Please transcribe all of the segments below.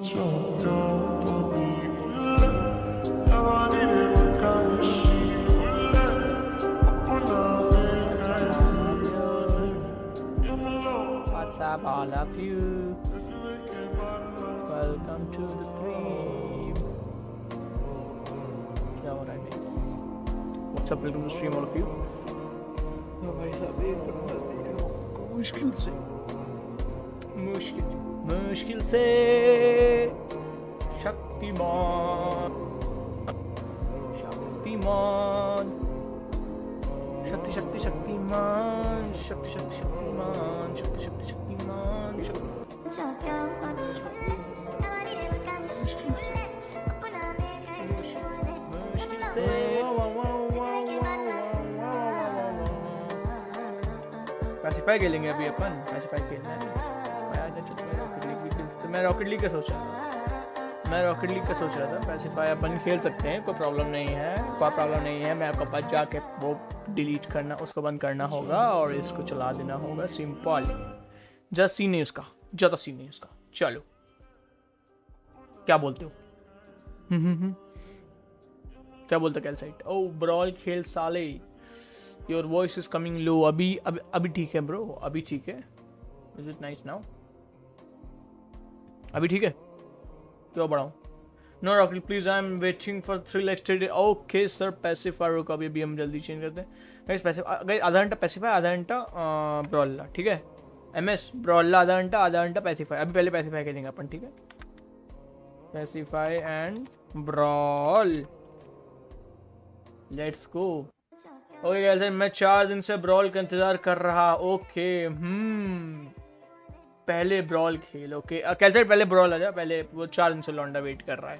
What's up, all of you? Welcome to the stream. क्या हो रहा है guys? What's up, welcome to the stream, all of you. तो भाई साहब ये बनवाती है मुश्किल से क्लासिफाई खेलेंगे अभी अपन, क्लासिफाई खेलना है। मैं रॉकेट लीग का सोच रहा था पैसिफाई अपन खेल सकते हैं, कोई प्रॉब्लम नहीं है, मैं आपके पास जाके वो डिलीट करना, उसको बंद करना होगा और इसको चला देना होगा, सिंपल। जस्ट सीन नहीं उसका, ज़्यादा सीन नहीं उसका। चलो क्या बोलते हो? क्या बोलते कैल साइट? ओ ब्रॉल खेल साले, your voice is coming low. अभी ठीक है ब्रो, अभी ठीक है। Is it nice now? अभी ठीक है, क्यों बढ़ाऊँ? No rocket please, I am waiting for 3 lakh steady. Okay sir, pacify रुको, अभी हम जल्दी चेंज करते हैं। पैसिफाई आधा घंटा, ब्रॉल्ला, ठीक है? एमएस ब्रॉल्ला आधा घंटा पैसिफाई। अभी पहले पैसिफाई खेलेंगे अपन, ठीक है? Pacify and brawl, let's go. Okay guys, मैं 4 दिन से ब्रॉल का इंतजार कर रहा। ओके पहले ब्रॉल खेल। ओके कैलसाइट पहले ब्रॉल आ जा, पहले वो 4 दिन से लौंडा वेट कर रहा है।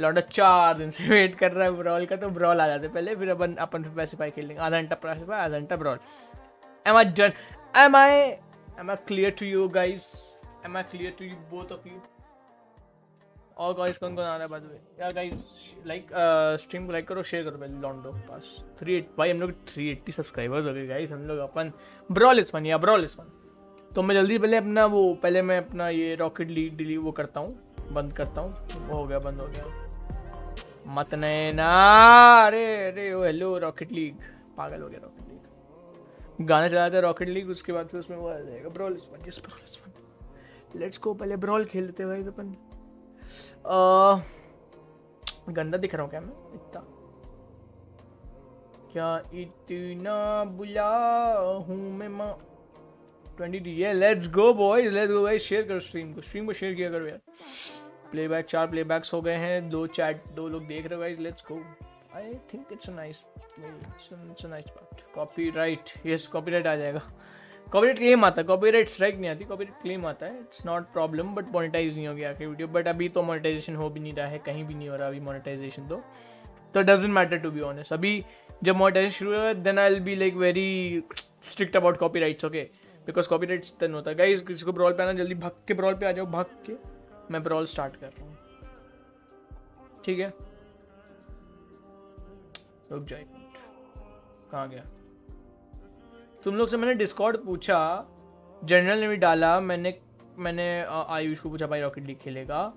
लौंडा 4 दिन से वेट कर रहा है ब्रॉल का, तो ब्रॉल आ जाते पहले, फिर अपन पैसिफाई खेल लेंगे। आधा घंटा पैसिफाई, आधा घंटा brawl. Am I clear to you guys? Am I clear to you both of you? और गाइज कौन आ रहा है? बाद गाइज लाइक स्ट्रीम को लाइक करो, शेयर करो पहले। लौंडो के पास 380 भाई, हम लोग 380 सब्सक्राइबर्स हो गए गाइज। हम लोग अपन ब्रॉल इस वन या ब्रॉल इस वन। तो मैं जल्दी पहले मैं अपना ये रॉकेट लीग डिलीट वो करता हूँ, बंद करता हूँ। वो हो गया, बंद हो गया। मत नैना, अरे अरे वो हेलो रॉकेट लीग, पागल हो गया रॉकेट लीग। गाना चलाते हैं रॉकेट लीग, उसके बाद फिर उसमें वो आ जाएगा brawl spin. Yes brawl spin, let's go. पहले ब्रॉल खेलते भाई अपन। गंदा दिख रहा हूँ क्या मैं इतना? क्या इतना बुला हूँ मैं? 20 है, let's go boys, let's go guys. Share करो स्ट्रीम को शेयर किया करो यार। प्लेबैक 4 प्लेबैक्स हो गए हैं, 2 लोग देख रहे हो guys. Let's go. I think it's a nice part. Copyright, yes copyright आ जाएगा। कॉपीराइट क्लेम आता है, कॉपीराइट स्ट्राइक नहीं आती, कॉपीराइट क्लेम आता है। It's not problem, but monetize नहीं हो गया आपकी वीडियो। बट अभी तो मोनेटाइजेशन हो भी नहीं रहा है, कहीं भी नहीं हो रहा अभी मोनेटाइजेशन, तो doesn't matter to be honest. अभी जब मोनेटाइजेशन शुरू हुआ then I will be like very strict about copyrights, okay? Because copyright stun होता है गाइज। किसी को ब्रॉल पे आना, जल्दी भाग के ब्रॉल पे आ जाओ, भाग के। मैं ब्रॉल स्टार्ट कर रहा हूँ, ठीक है? रुक जाए, कहाँ गया? तुम लोग से मैंने डिस्कॉर्ड पूछा, जनरल ने भी डाला। मैंने आयुष को पूछा भाई रॉकेट लीग खेलेगा?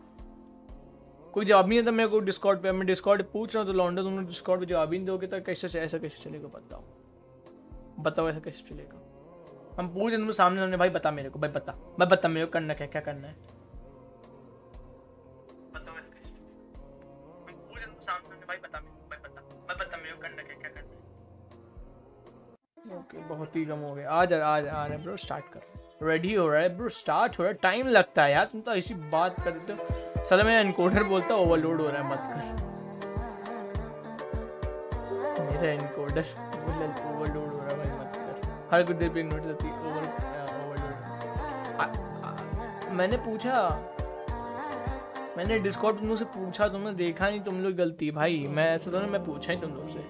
कोई जवाब नहीं था मेरे को डिस्कॉर्ड पे। मैं डिस्कॉर्ड पूछ रहा हूँ तो लॉन्डो, तुम लोग डिस्कॉर्ड पर जवाब ही नहीं दोगे तो कैसे, ऐसा कैसे चलेगा? बताओ ऐसा कैसे चलेगा? हम पूछ रहे सामने, भाई बता मेरे को, भाई बता मेरे को करना क्या करना है? ओके बहुत ही कम हो गया। आ रहा है ब्रो, स्टार्ट कर। रेडी हो रहा है ब्रो, स्टार्ट हो रहा है। टाइम लगता है यार, तुम तो ऐसी बात करते हो। साला मैं एनकोडर बोलता, ओवरलोड हो रहा है, मत कर। मेरा एनकोडर ओवरलोड हो रहा है भाई, मत। हर कुछ देर पे नोट जाती ओवर। मैंने डिस्कॉर्ड तुम लोग से पूछा, तुमने देखा नहीं, तुम लोग गलती भाई। मैं ऐसा तो मैं पूछा ही तुम लोग से,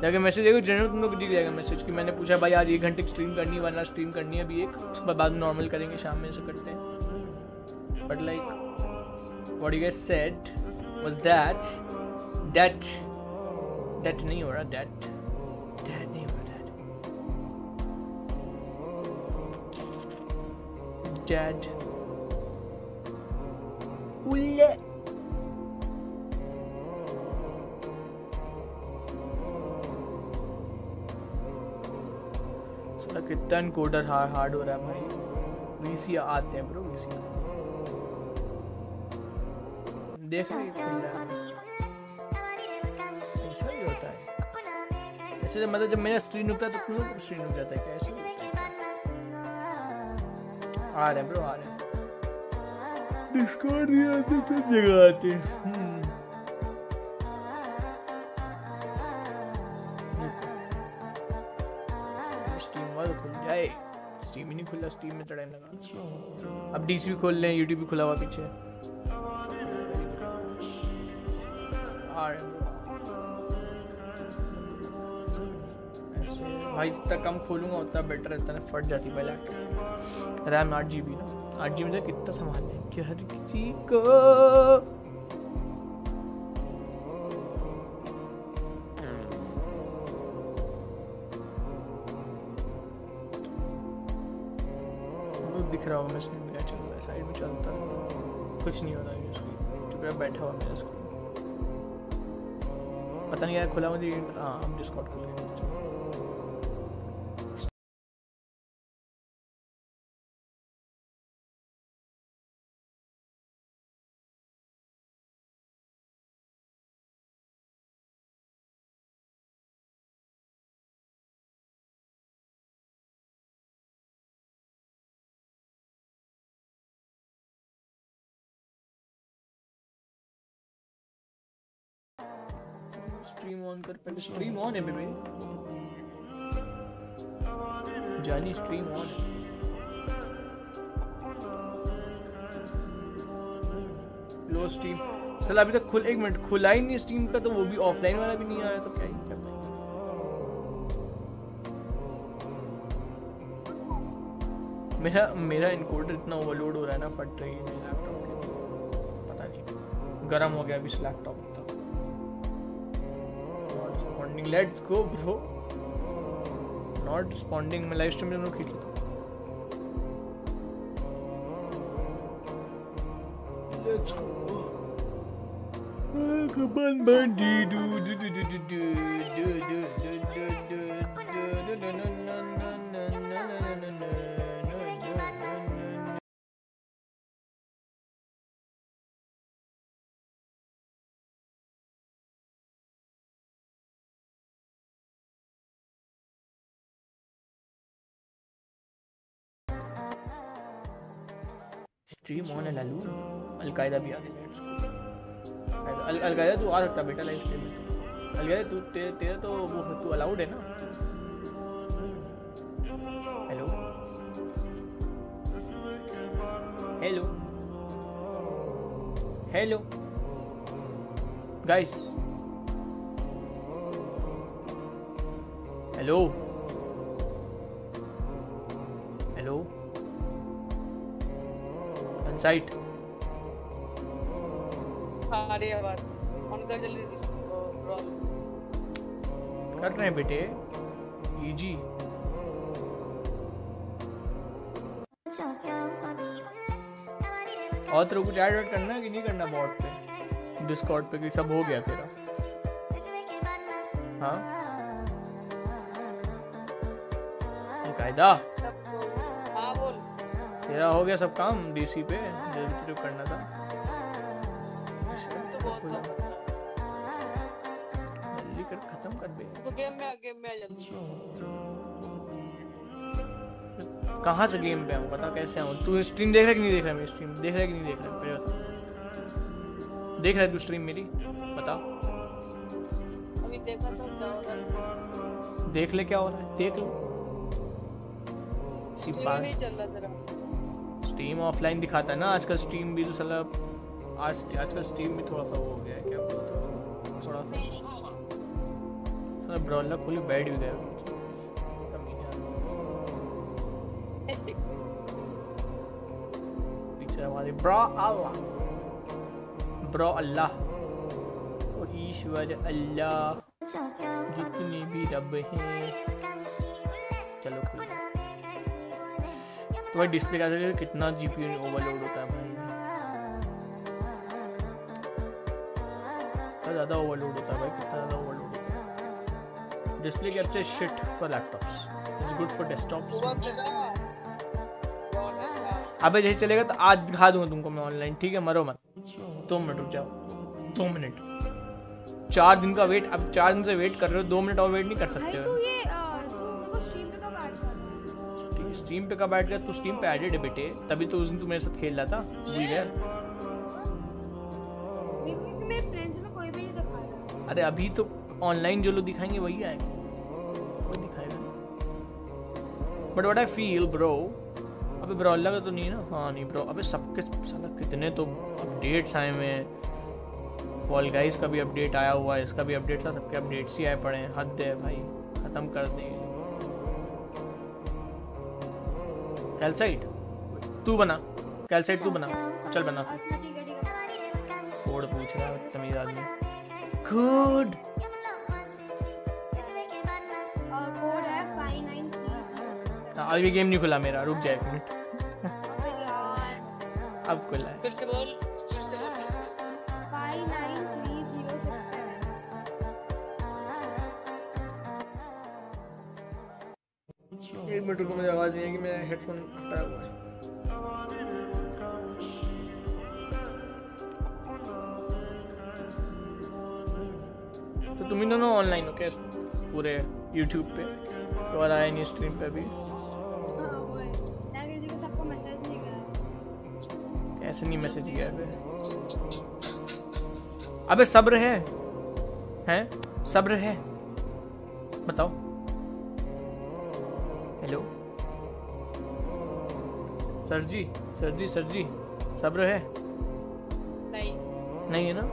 जाके मैसेज देखो जनरल, तुम लोग दिख जाएगा मैसेज कि मैंने पूछा भाई आज 1 घंटे स्ट्रीम करनी है, वरना स्ट्रीम करनी है अभी एक, उसके बाद नॉर्मल करेंगे शाम में, ऐसे करते हैं। But like what you guys said was that नहीं हो रहा, दैट नहीं हो रहा। Dad, कितना कोडर हार्ड हो रहा है भाई। वीसी आते हैं ब्रो, वीसी देख रहे हो होता है ऐसे, मतलब जब मेरा स्क्रीन रुकता है तो स्क्रीन रुक जाता है क्या ऐसे? आ रहे ब्रो, आ रहे डिस्कॉर्ड नहीं आते तो जगह आते। स्टीम ही नहीं खुला, स्टीम में टाइम लगा। अब डीसी भी खोल लें, यूट्यूब भी खुला हुआ पीछे। भाई जितना कम खोलूंगा उतना बेटर रहता है, फट जाती है लैपटॉप। रैम 8 GB, 8 GB में कितना सामान है कि हर किसी को। मैं मेरा चल रहा है साइड में चलता है, कुछ नहीं हो रहा है इसको, बैठा हुआ मेरा इसको पता नहीं यार खुला मुझे। हाँ हम डिस्कॉर्ड खोलेंगे। स्ट्रीम ऑन कर पहले, स्ट्रीम ऑन है बेबी जानी, स्ट्रीम ऑन है। लो स्ट्रीम साला अभी तक खुल, 1 मिनट खुला ही नहीं स्ट्रीम का, तो वो भी ऑफलाइन वाला भी नहीं आया तो क्या ही क्या भाई। मेरा इनकोडर इतना ओवरलोड हो रहा है ना, फट रही है मेरे लैपटॉप के, पता नहीं गर्म हो गया अभी इस laptop. Let's go bro, not responding. मैं लाइव स्ट्रीम में खींच लेता हूँ। लेट्स गो कबन बंडी डू डू डू डू डू डू डू डू डू स्ट्रीम ऑन है लालू। अलकायदा भी आ गया इसको। अलकायदा तू आ सकता बेटा लाइव स्ट्रीम में। अलकायदा तू तेरा तो वो तू अलाउड है ना। Hello hello hello guys, hello hello site. अरे यार उनका जल्दी कर रहे हैं बेटे, इजी। और तेरे कुछ ऐड करना है कि नहीं करना बॉट पे, डिस्कॉर्ड पे कि सब हो गया तेरा? हाँ कायदा तेरा हो गया सब काम डीसी पे जो तेरे को करना था। जल्दी कर, खत्म कर बे। तो गेम में जल्दी। कहाँ से गेम पे हूँ बता, कैसे हूँ? तू स्ट्रीम देख रहा है कि नहीं देख रहा है? मैं स्ट्रीम देख रहा है कि नहीं देख रहा है? बता, देख रहा है तू स्ट्रीम मेरी? बता। अभी देखा तो देख ले क्या हो रहा है, देख लो। नहीं चल रहा तेरा स्ट्रीम ऑफलाइन दिखाता है ना आजकल। स्ट्रीम भी तो साला आजकल स्ट्रीम भी थोड़ा सा वो हो गया है, क्या बोलते हैं, थोड़ा सा ब्रॉलर खुली बैठ भी गया पीछे हमारे। ब्रा अल्लाह और ईश्वर अल्लाह जितने भी रब हैं। चलो खुली भाई डिस्प्ले का कितना जीपीयू ओवरलोड होता है भाई। ज़्यादा ओवरलोड होता है भाई, कितना ज़्यादा ओवरलोड होता है। Display capture shit for laptops, it's good for desktops. अबे जैसे चलेगा तो आज दिखा दूंगा तुमको मैं ऑनलाइन, ठीक है? मरो मत, 2 मिनट रुक जाओ, 2 मिनट। 4 दिन का वेट, अब 4 दिन से वेट कर रहे हो, 2 मिनट और वेट नहीं कर सकते हो। स्ट्रीम पे कब ऐड कर? तू स्ट्रीम पे एडेड है बेटे, तभी तो उस दिन तू मेरे साथ खेल रहा था, भूल गया? अरे अभी तो ऑनलाइन जो लोग दिखाएंगे वही आएंगे, कोई दिखाएगा। But what I feel bro, अबे ब्रॉलर का तो नहीं ना? हाँ नहीं ब्रो, अबे सबके साला कितने तो अपडेट्स आए हुए हैं। फॉल गाइस का भी अपडेट आया हुआ है, इसका भी अपडेट था, सबके अपडेट्स ही आए पड़े हैं। हद है भाई, ख़त्म कर देंगे। कैल्साइट तू बना, कैल्साइट तू बना, चल बना। कोड पूछ रहा है तमीज़ आदमी। Good. कोड है 5936। अभी भी गेम नहीं खुला मेरा, रुक जाए एक मिनट। अब खुला है। फिर से बोल। 593067। 1 मिनट रुको, मुझे आवाज नहीं है कि मेरा हेडफोन हटा हुआ है। तुम ही दोनों ऑनलाइन हो क्या पूरे YouTube पे? तो और आया नहीं स्ट्रीम पे भी। सबको मैसेज नहीं किया, कैसे नहीं मैसेज किया? अबे सब्र है सब्र है, बताओ। हेलो सर जी, सब्र है? नहीं है ना,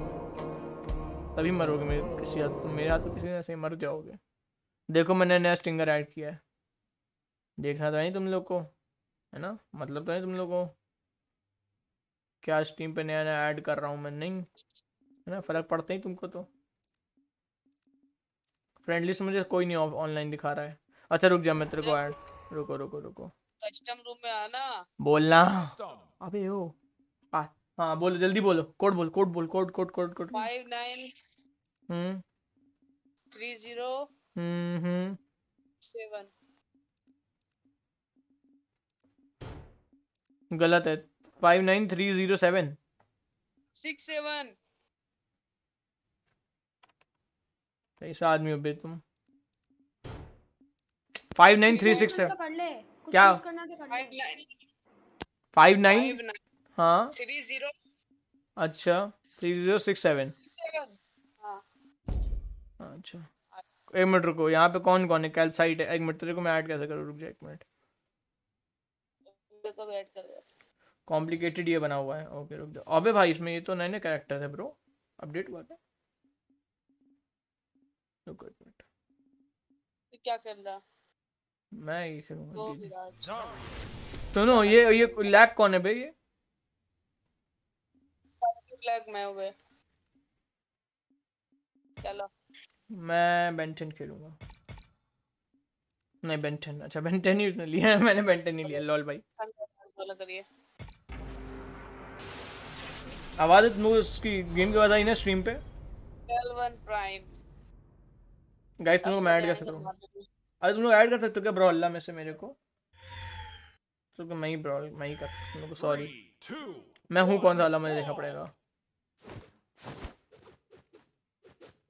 तभी मरोगे। मेरे हाथ तो किसी से मर जाओगे। देखो मैंने नया स्टिंगर ऐड किया है, देखना तो है नहीं तुम लोग को, है ना? मतलब तो है तुम लोग को क्या स्ट्रीम पे नया ऐड कर रहा हूँ मैं? नहीं है ना, फर्क पड़ता ही तुमको तो। फ्रेंड लिस्ट मुझे कोई नहीं ऑनलाइन दिखा रहा है। अच्छा रुक जा, मैं तेरे को ऐड रुको कस्टम रूम में आना बोलना। अबे ओ हाँ बोलो, जल्दी बोलो। कोड बोल। 5930 7। गलत है। 5930 7। 67। कैसा आदमी हो बे तुम? 5930 6 7। क्या 59? हाँ 30। अच्छा 3067। अच्छा 1 मिनट रुको, यहाँ पे कौन है? कैल्साइट है। 1 मिनट, तेरे को मैं ऐड कैसे करूँ? रुक जा 1 मिनट। देखो ऐड कर रहा है, कॉम्प्लिकेटेड ये बना हुआ है। ओके रुक जा। अबे भाई इसमें ये तो नए नए कैरेक्टर है ब्रो, अपडेट हुआ था। रुको 1 मिनट, क्या कर रहा मैं? ये करूँगा सुनो। ये लैग कौन है भाई? ये मैं चलो बेंटन खेलूंगा। नहीं बेंटन, अच्छा बेंटन ही लिया मैंने, बेंटन ही लिया। लॉल भाई आवाज उसकी गेम की आवाज आई ना स्ट्रीम पे। गाइस तुम लोग मैं ऐड कर सकता हूँ? अरे तुम लोग ऐड कर सकते हो क्या ब्रॉल में से मेरे को? तो मैं ही ब्रॉल मैं ही कर सकता हूँ, सॉरी। मैं हूँ कौन सा वाला, मुझे देखना पड़ेगा।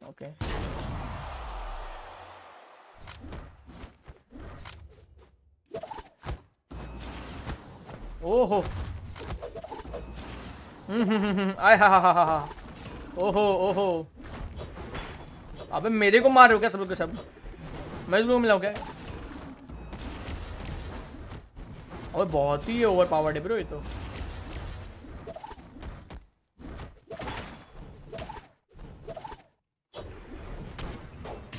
ओके ओहो आय हा ओहो। अबे मेरे को मार रहे हो क्या? सब के सब मैं तुमको मिलाऊं क्या? और बहुत ही ओवर पावर्ड है ब्रो ये तो।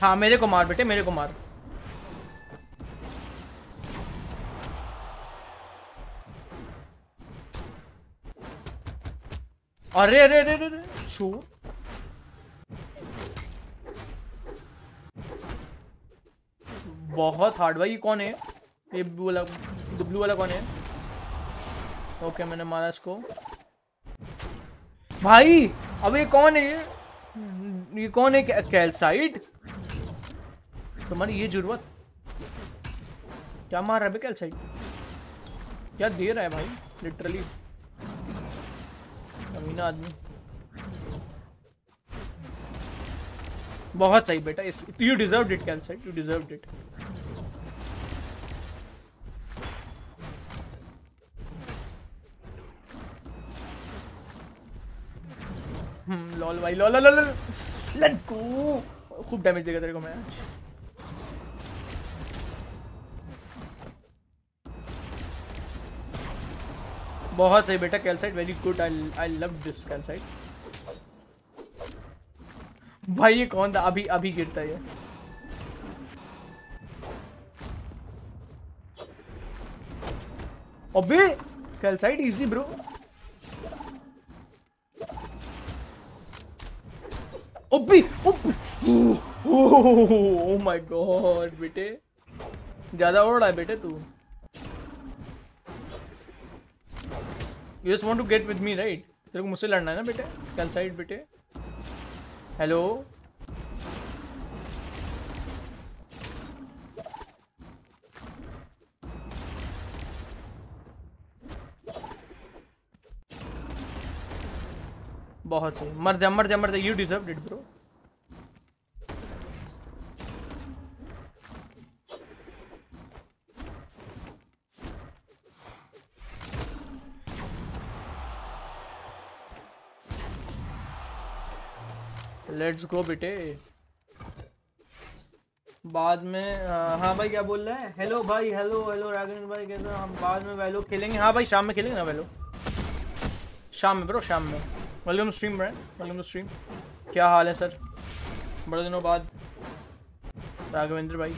हाँ मेरे को मार बेटे, मेरे को मार। अरे अरे अरे अरे छू। बहुत हार्ड भाई। कौन है ये ब्लू वाला कौन है? ओके मैंने मारा इसको भाई। अब ये कौन है? ये ये कौन है? कैल्साइट? तुम्हारी ये जरूरत क्या मार रहा है कैल्साइट? क्या दे रहा है भाई लिटरली अमीना आदमी। बहुत सही बेटा, you deserve it calcite, you deserve it. Lol भाई lol lol lol let's go. खूब डैमेज देगा तेरे को मैं। बहुत सही बेटा calcite, very good, I love this calcite. भाई ये कौन था? अभी अभी गिरता है ये। अबे कैल्साइट इजी ब्रो। अबे ओह माय गॉड बेटे, ज्यादा उड़ रहा है बेटे तू। You just want to get with me, right? तेरे को मुझसे लड़ना है ना बेटे कैल्साइट बेटे। हेलो बहुत सही, मर जा you deserve it bro. Let's go बेटे। बाद में हाँ भाई क्या बोल रहा है? हेलो भाई, हेलो हेलो रागन भाई कैसे? हम बाद में वैलो खेलेंगे। हाँ भाई शाम में खेलेंगे ना वैलो, शाम में ब्रो, शाम में। Welcome stream brand, welcome stream. क्या हाल है सर? बड़े दिनों बाद राघवेंद्र भाई।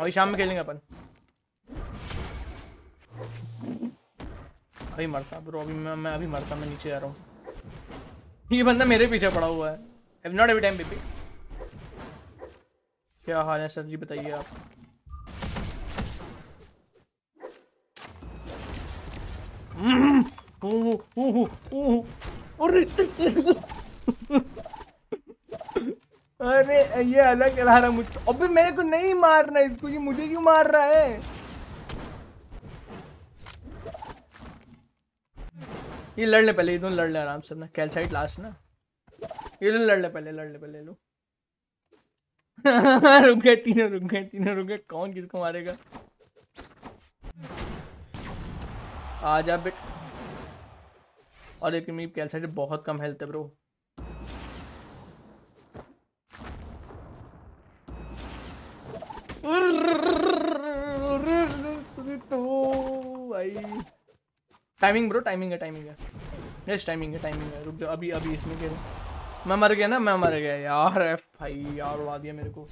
अभी शाम में खेलेंगे अपन। अभी मरता ब्रो, अभी मैं अभी मरता, मैं नीचे जा रहा हूँ। ये बंदा मेरे पीछे पड़ा हुआ है। I've not every time baby। क्या हाल है सर जी, बताइए आप। अरे ये अलग करा रहा मुझको। अबे मेरे को नहीं मारना इसको, ये मुझे क्यों मार रहा है? ये लड़ ले पहले, ये दोनों लड़ ले आराम से ना। कैल्साइट लास्ट ना, ये दोनों लड़ ले पहले लो। रुक गए तीनों। कौन किसको मारेगा? आजा बेट। और एक मेरी कैल्साइट बहुत कम हेल्थ है ब्रो। भाई टाइमिंग ब्रो, टाइमिंग है नेक्स्ट टाइमिंग है। रुक जाओ, अभी इसमें खेल। मैं मर गया यार, एफ भाई यार उड़ा दिया मेरे को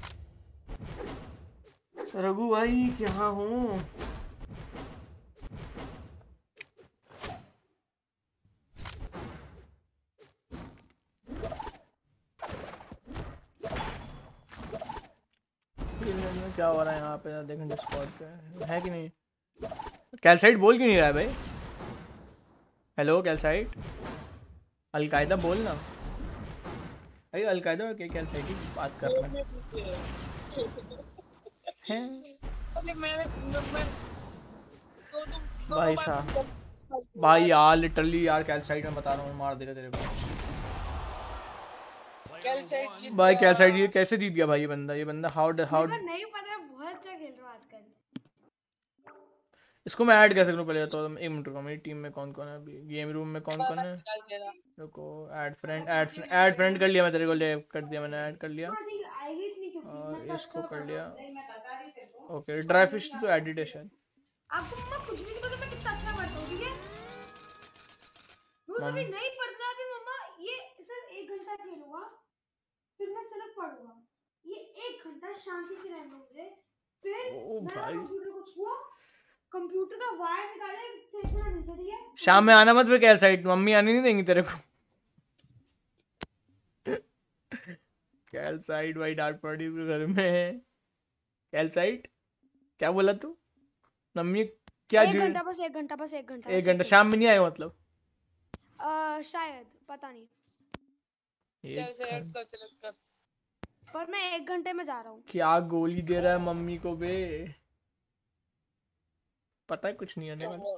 रघु भाई। क्या हूँ क्या हो रहा है यहाँ पे? देखें डिस्कॉर्ड पे है कि नहीं। कैल्साइट बोल क्यों नहीं रहा है भाई? हेलो कैल्साइट, अलकायदा बोल ना। अरे अलकायदा और कैल्साइट की बात कर रहा है भाई साहब। भाई यार लिटरली यार कैल्साइट में बता रहा हूँ मार देगा तेरे को भाई। कैल्साइट ये कैसे जीत गया भाई ये बंदा हाउ नहीं पता, बहुत अच्छा खेल रहा है आजकल। इसको मैं ऐड कर सकता हूँ पहले तो। एक मिनट रुको, मेरी टीम में कौन कौन है अभी? गेम रूम में कौन कौन है? रुको, ऐड फ्रेंड कर लिया मैं तेरे को, ले कर दिया मैंने, ऐड कर लिया और इसको कर लिया। ओके ड्राई फिश तो एडिट है शायद। आपको मम्मा कुछ भी नहीं पता, मैं कितना अच्छा पढ़ता हूं ठीक है। रोज अभी नहीं पढ़ता अभी मम्मा, ये सिर्फ 1 घंटा खेलूंगा फिर मैं सिर्फ पढ़ूंगा। ये 1 घंटा शांति से रहना मुझे, फिर मैं कंप्यूटर को छुआ, कंप्यूटर का वायर निकाले, फेंकना नहीं चाहिए। शाम में आना मत फिर कैल्साइट, मम्मी आने नहीं देंगी तेरे को। कैल्साइट भाई डांट पड़ी घर में। कैल्साइट क्या बोला तू? मम्मी क्या? एक घंटा शाम में नहीं आए मतलब शायद, पता नहीं। चल सेलेक्ट कर सेलेक्ट कर। पर मैं 1 घंटे में जा रहा हूँ। क्या गोली दे रहा है मम्मी को बे। पता है कुछ नहीं होने वाला।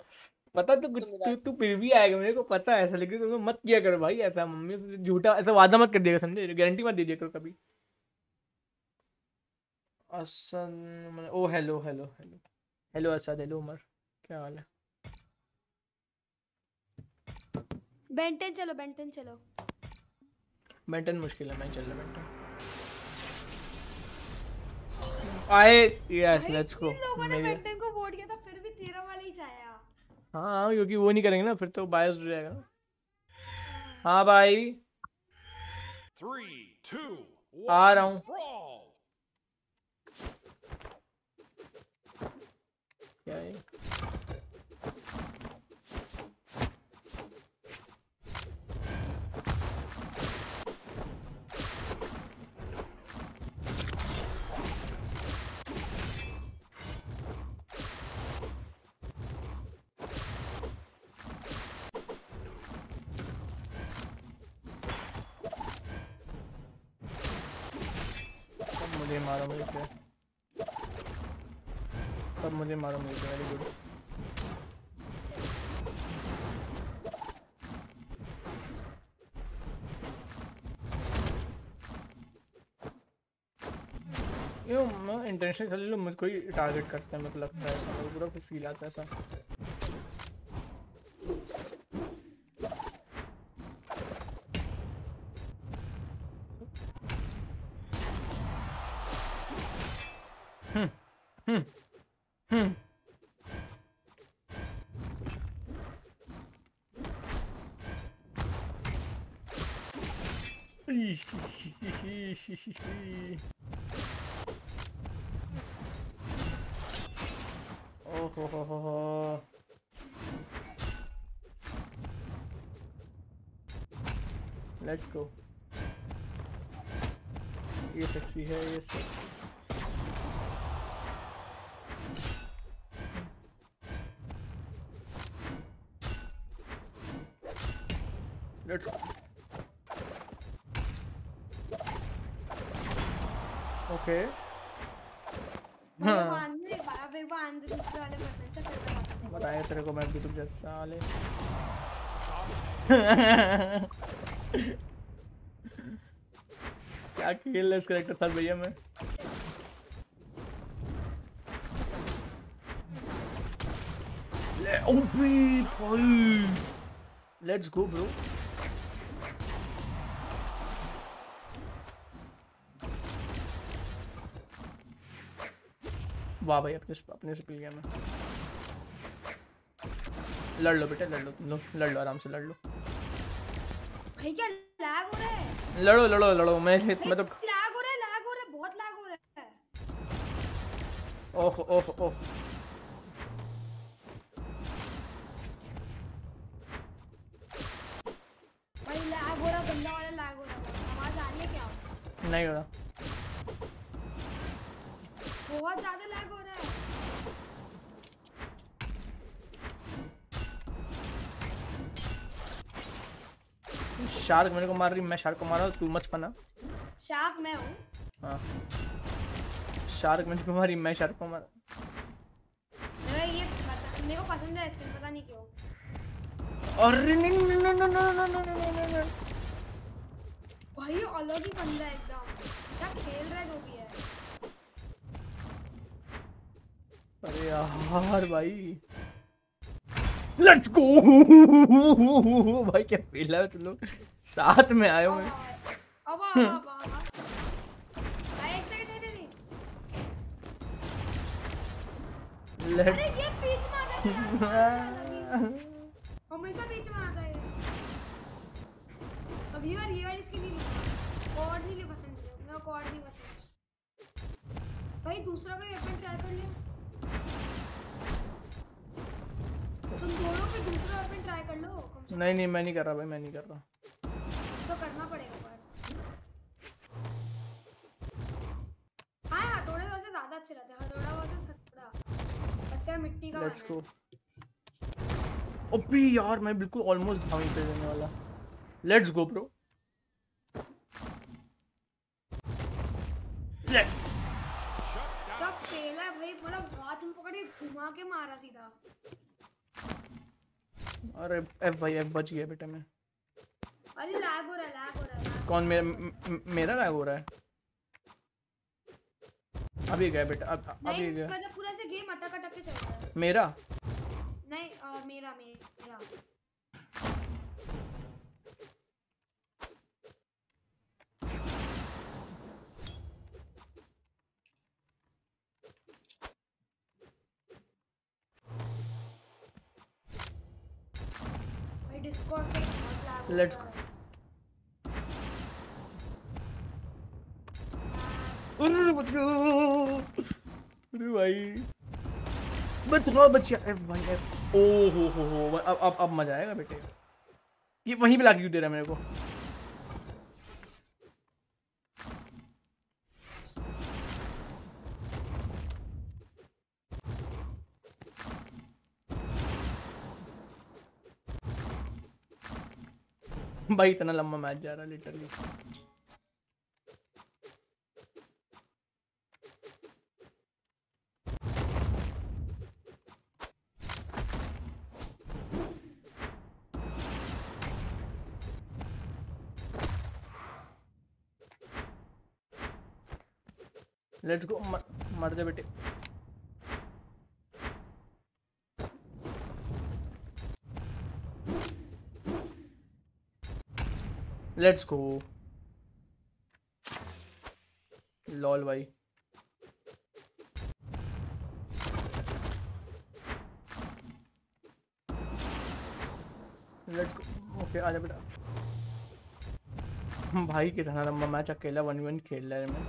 पता तो तू फिर भी आएगा मेरे को पता है ऐसा, लेकिन तुम मत किया करो भाई ऐसा। मम्मी झूठा ऐसा वादा मत कर दिएगा समझे, गारंटी मत दीजिए करो कभी। असन ओ hello hello hello hello Asad hello Umar क्या हाल है। बेंटन चलो बेंटन चलो। बेंटन मुश्किल है मैं चल रहा बेंटन। आए यस लेट्स गो। मैंने बेंटन को वोट किया था फिर भी तेरा वाला ही जाया। हाँ क्योंकि वो नहीं करेंगे ना फिर तो बायस हो जाएगा। हाँ भाई 3 2 1 आ रहा हूँ। क्या है मारो मुझे पे तब मुझे मारो मुझे पे। वेरी गुड यो मैं इंटेंशन कर लूं मुझको ही टारगेट करता है मुझे लगता है ऐसा पूरा कुछ फील आता है ऐसा। Let's go. ये सेक्सी है ये सेक्सी। Let's go. Okay. बताया तेरे को मैं भी तुम जैसा साले। क्या खेल है इस कैरेक्टर साथ भैया मैं। Let's go bro. वाह भाई अपने से पी गया मैं। लड़ लो बेटा लड़ लो आराम से लड़ लो। भाई क्या लैग हो रहा है। लड़ो मैं तो लैग हो रहा है बहुत लैग हो रहा है। ओफ भाई लैग हो रहा बंदा वाला लैग हो रहा है। आवाज आ रही है क्या। नहीं हो रहा बहुत ज्यादा लैग हो रहा है। शार्क मेरे को मार रही मैं शार्क को मारा तू मत पना। शार्क मैं हूँ। हाँ शार्क मेरे को मारी मैं शार्क को मारा। ये मेरे को पसंद है स्किन पता नहीं क्यों। अरे नहीं भाई अलग ही बंदा है एकदम। क्या खेल रहा है जो भी है। अरे यार भाई लेट्स गो। भाई क्या फील है तुम लोग साथ में आए हुए। अरे ये बीच में आता है हमेशा बीच में आता है। अब ये वाली इसकी कॉर्ड नहीं पसंद है मेरा कॉर्ड नहीं पसंद। भाई दूसरा कोई वेपन ट्राई कर ले। तुम दोनों पे दूसरा वेपन ट्राई कर लो। नहीं मैं नहीं कर रहा भाई मैं नहीं कर रहा। तो करना पड़ेगा पर। हां हथौड़े से ज्यादा अच्छे रहते हैं। हथौड़ा वैसे सतड़ा ऐसे मिट्टी का। Let's go. ओपी यार मैं बिल्कुल ऑलमोस्ट भावी पे जाने वाला। Let's go bro. ले पेला भाई बड़ा हाथ में पकड़ के घुमा के मारा सीधा। अरे एफ भाई एफ बच गया बेटा मैं। अरे लैग हो रहा है। कौन मेरा लैग हो रहा है? अभी गया बेटा, अभी गया। मतलब पूरा से गेम अटक के चल रहा है। मेरा नहीं मेरा लेट्स अब मजा आएगा बेटे। ये वहीं पे लाके क्यों दे रहा है मेरे को? भाई इतना लंबा मैच जा रहा लिटरली। Let's go. मर जा बेटे। Let's go. लॉल भाई लेट्स गो। ओके आजा बेटा। भाई कितना लंबा मैच अकेला 1v1 खेल रहा है मैं।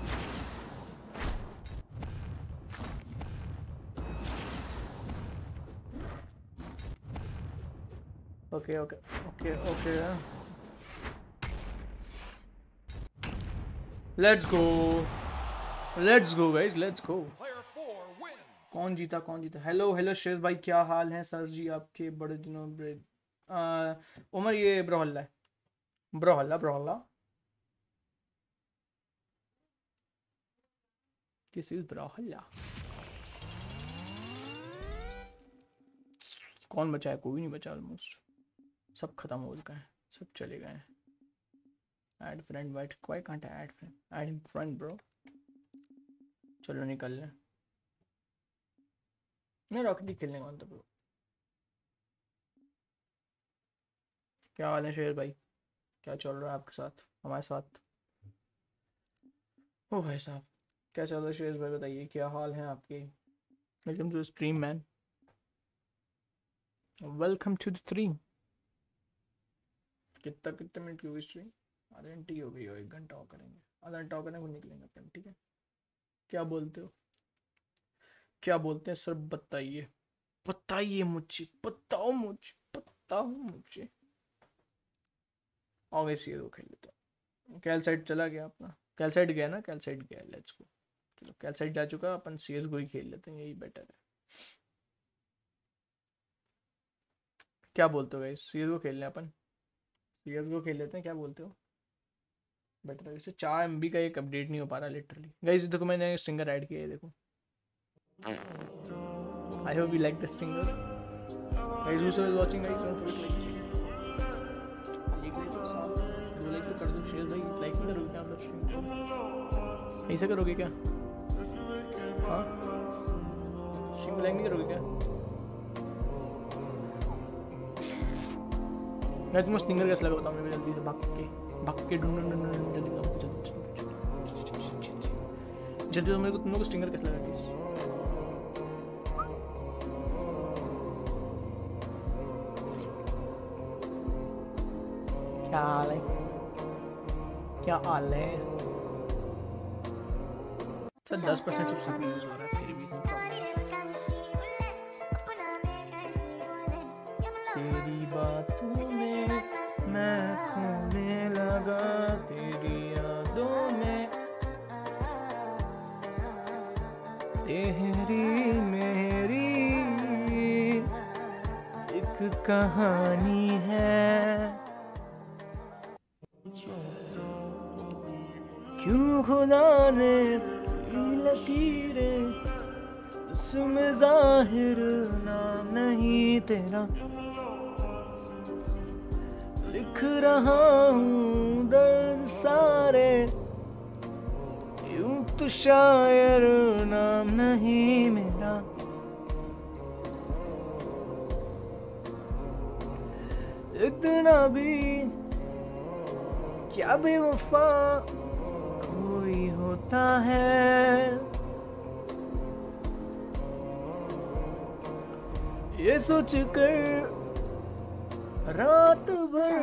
Okay okay okay okay let's go guys let's go. कौन जीता? हेलो शेष भाई क्या हाल है सर जी आपके? बड़े दिनों उमर ये ब्रोहल्ला किसी ब्रोहल्ला। कौन बचा है? कोई नहीं बचा। ऑलमोस्ट सब खत्म हो चुका है, सब चले गए हैं। Add friend, but why can't I add friend? Add him friend, bro. चलो निकल ले। मैं रॉकेट लीग खेलने वाला था bro। क्या हाल है शेर भाई? क्या चल रहा है आपके साथ, हमारे साथ? ओ भाई साहब क्या चल रहा है शेर भाई बताइए, क्या हाल है आपके? Welcome to the stream man, welcome to the stream. कितना मिनट की हुई स्ट्रीम? आधा घंटे हो गई हो। 1 घंटा और करेंगे, आधा घंटा और करेंगे निकलेंगे अपन। ठीक है, क्या बोलते हो? क्या बोलते हैं सर बताइए मुझे, बताओ मुझे। और वैसे ये दो खेल लेता हूँ। कैलसाइट चला गया अपना, कैलसाइट गया ना, कैलसाइट गया। Let's go. चलो कैलसाइट जा चुका, अपन CS:GO ही खेल लेते हैं, यही बेटर है। क्या बोलते हो गाइस? CS:GO खेल लें अपन, CS:GO खेल लेते हैं। क्या बोलते हो? बेटर है। 4 MB का एक अपडेट नहीं हो पा रहा लिटरली गाइस। देखो मैंने स्ट्रिंगर ऐड किया है, देखो। I hope you like the stringer guys. Who is watching guys, don't forget like like कर दो। शेयर भाई लाइक भी करोगे क्या? आप स्ट्रीम ऐसे करोगे क्या? हां स्ट्रीम लाइक नहीं करोगे क्या? मैं तुम स्ट्रिंगर कैसे लगा बताओ मुझे जल्दी से। भाग के जल्दी मेरे को, तुम लोग को स्टिंगर कैसा लगा गाइस? क्या हाल है? 10% सब्सक्राइब यूज हो रहा है फिर भी तेरी बातों में मैं खोने लगा, तेरी यादों में तेरी मेरी एक कहानी है। क्यों खुदा ने लकीरें उसमें जाहिर नाम नहीं तेरा, लिख रहा हूँ दर्द सारे यूं तो शायर नाम नहीं मेरा। इतना भी क्या बेवफा कोई होता है, ये सोच कर रात भर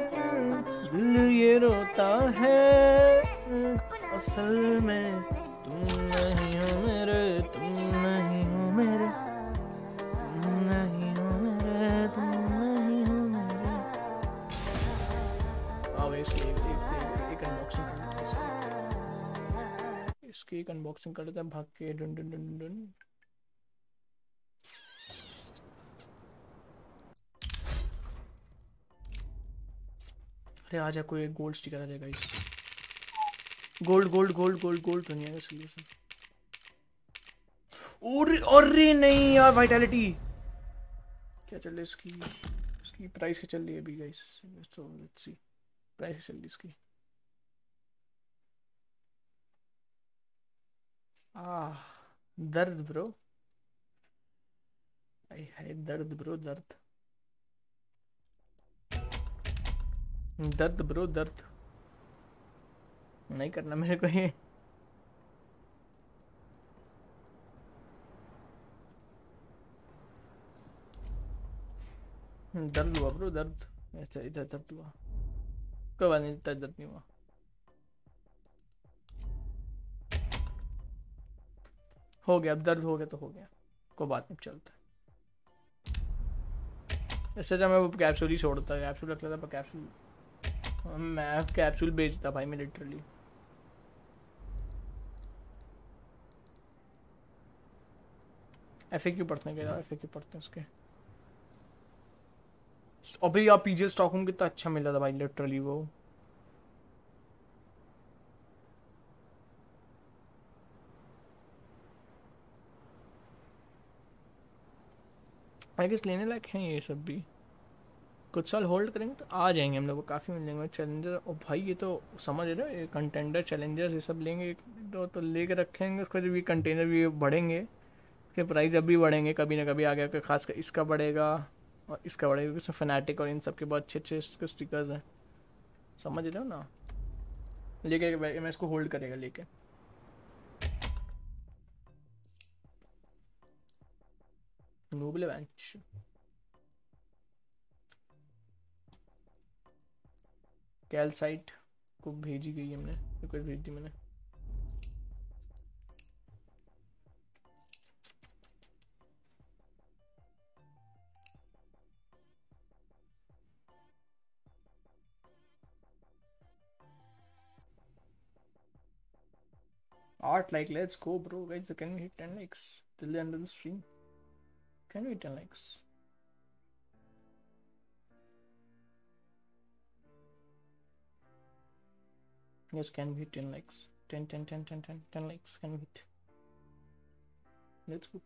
दिल ये रोता है, असल में तुम नहीं हो मेरे, तुम नहीं हो मेरे, तुम नहीं हो मेरे, तुम नहीं हो मेरे। आओ इसकी एक अनबॉक्सिंग करते हैं, इसकी एक अनबॉक्सिंग करते हैं भाग के डन डन डन डन। आ जा कोई एक गोल्ड स्टिकर आ जाएगा, gold gold gold gold gold तो नहीं आएगा सीरियसली। अरे नहीं यार वाइटैलिटी क्या चल रही है इसकी, इसकी प्राइस क्या चल रही है अभी guys, so let's see price चल रही है इसकी। आह दर्द ब्रो, आई है दर्द ब्रो, दर्द दर्द ब्रो, दर्द नहीं करना मेरे को ये। दर्द हुआ ब्रो, दर्द ऐसा इधर दर्द हुआ, कोई बात नहीं इतना दर्द नहीं हुआ। हो गया अब दर्द हो गया तो हो गया, कोई बात नहीं चलता। इससे जब मैं वो कैप्सूल ही छोड़ता, कैप्सूल रख लेता, पर कैप्सूल मैं कैप्सूल बेचता भाई मैं लिटरली। एफएक्यू पढ़ते हैं क्या, एफएक्यू पढ़ते हैं उसके। अभी यार पीजे स्टॉकहॉम कितना अच्छा मिल रहा था भाई लिटरली, वो आई गेस लेने लायक हैं ये सब भी। कुछ साल होल्ड करेंगे तो आ जाएंगे हम लोग को, काफ़ी मिल जाएंगे चैलेंजर। ओ भाई ये तो समझ रहे हो, ये कंटेंडर चैलेंजर्स ये सब लेंगे तो ले कर रखेंगे उसको। जब ये कंटेनर भी बढ़ेंगे इसके प्राइस जब भी बढ़ेंगे कभी ना कभी आ गया, खास कर इसका बढ़ेगा और इसका बढ़ेगा क्योंकि उसमें फनाटिक और इन सब के बहुत अच्छे अच्छे इसके स्टिकर्स हैं, समझ रहे हो ना। लेके मैं इसको होल्ड करेगा लेके, नोबल बेंच कैल्साइट को भेजी गई हमने, रिक्वेस्ट भेज दी मैंने। आठ like let's go bro guys, can we hit 10 likes till the end of the stream, can we 10 likes. Yes, can we hit 10 likes? 10 likes can we hit? Let's go.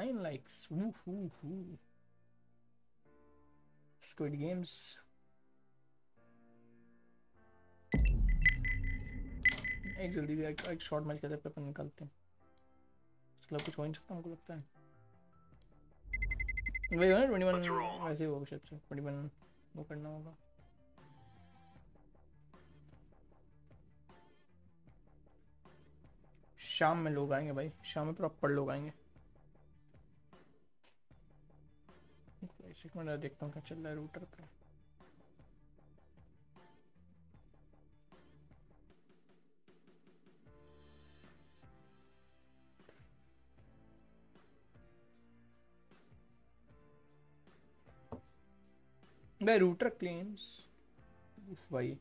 9 likes. Woohoo! Squid Games. 1 जल्दी भी एक short match करते अपन निकालते हैं। इसके कुछ हो नहीं सकता हमको लगता है। वही है 21 वैसे होगा शायद से 21 वो करना होगा। शाम में लोग आएंगे भाई, शाम में प्रॉपर लोग आएंगे। एक मिनट देखता हूँ क्या चल रहा है रूटर पे। भाई रूटर क्लेम्स भाई,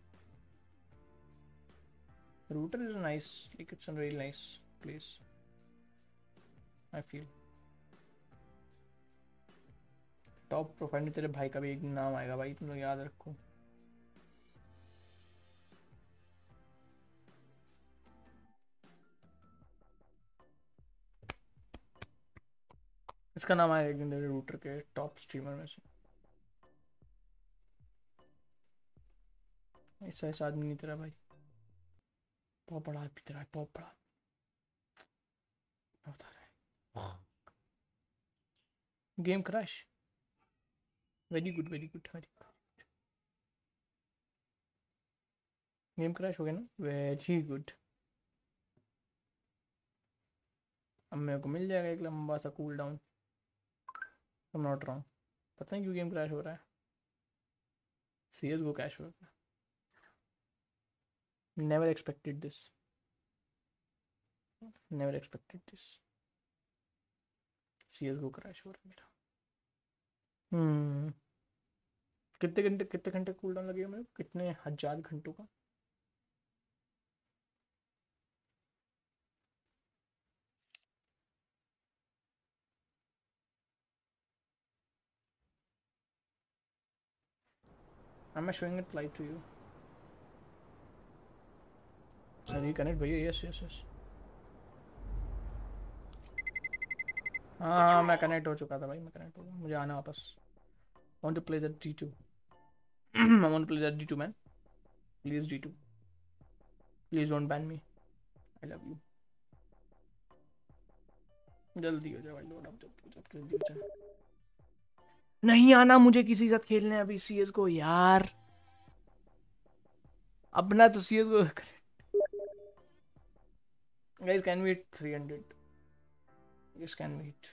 Rooter is nice, like it's a really nice place I feel। Top profile में तेरे भाई का भी एक नाम आएगा भाई, तुम लोग याद रखो। इसका नाम आया एक दिन रूटर के टॉप स्ट्रीमर में से। ऐसा ऐसा आदमी नहीं तेरा भाई, बहुत बड़ा आदमी तेरा, बहुत बड़ा बता रहा है। Game crash, very good very good very good. Game crash हो गया ना, वेरी गुड। अब मेरे को मिल जाएगा एक लंबा सा cool down. I am not wrong. पता नहीं क्यों गेम क्रैश हो रहा है। CS:GO क्रैश हो रहा है। Never expected this, never expected this. CS:GO crash हो रहा है मेरा। कितने घंटे कूल डाउन लगेगा मेरे को? कितने हजार घंटों का? Am I showing it live to you? Are you connected भैया? Yes yes yes. हाँ मैं कनेक्ट हो चुका था भाई, मैं कनेक्ट हो गया। मुझे आना वापस। Want to play that D2? I want to play that D2 man. Please D2. Please don't ban me. I love you. जल्दी हो जाए भाई, लोड अप जल्दी हो जाए। नहीं आना मुझे किसी के साथ खेलने अभी CS:GO यार। अपना तो CS:GO guys can we hit 300? Yes can we hit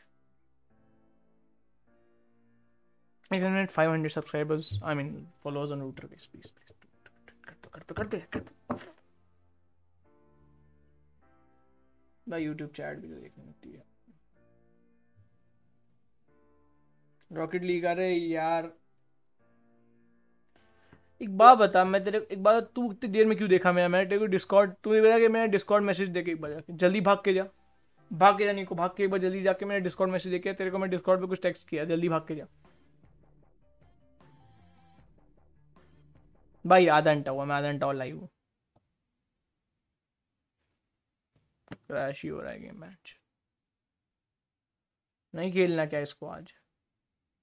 500 subscribers, I mean followers on Rooter guys. Please please कर दो। भाई YouTube चैट भी तो देखनी होती है। रॉकेट लीग, अरे यार एक बात बता, मैं तेरे एक बार, तू इतनी देर में क्यों देखा मेरा? मैंने तेरे को डिस्कॉर्ड, तूने बोला कि मैंने डिस्कॉर्ड मैसेज देके एक बार जाके जल्दी भाग के जा नहीं को भाग के एक बार जल्दी जाके मैंने डिस्कॉर्ड मैसेज देके तेरे को, मैं डिस्कॉर्ड पे कुछ टेक्स्ट किया, जल्दी भाग के जा भाई। आधा घंटा हुआ, मैं आधा घंटा और लाइव हूँ। क्रैश ही हो रहा है गेम। मैच नहीं खेलना क्या इसको आज?